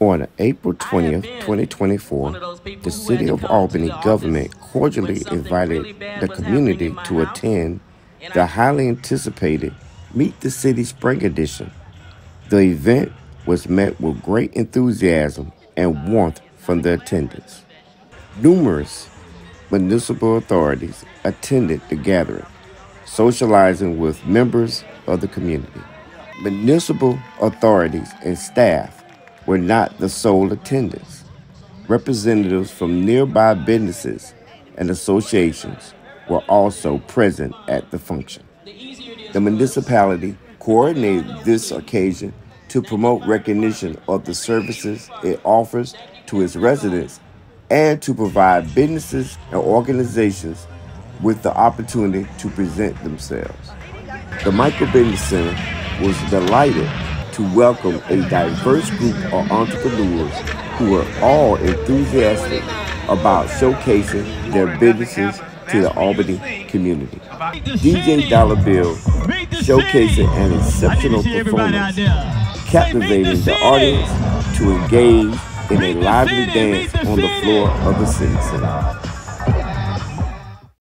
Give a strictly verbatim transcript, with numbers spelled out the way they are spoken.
On April twentieth, twenty twenty-four, the City of Albany government cordially invited the community to attend the highly anticipated Meet the City Spring Edition. The event was met with great enthusiasm and warmth from the attendance. Numerous municipal authorities attended the gathering, socializing with members of the community. Municipal authorities and staff were not the sole attendants. Representatives from nearby businesses and associations were also present at the function. The municipality coordinated this occasion to promote recognition of the services it offers to its residents and to provide businesses and organizations with the opportunity to present themselves. The Micro Business Center was delighted to welcome a diverse group of entrepreneurs who are all enthusiastic about showcasing their businesses to the Albany community. D J Dollar Bill showcasing an exceptional performance, captivating the audience to engage in a lively dance on the floor of the Civic Center.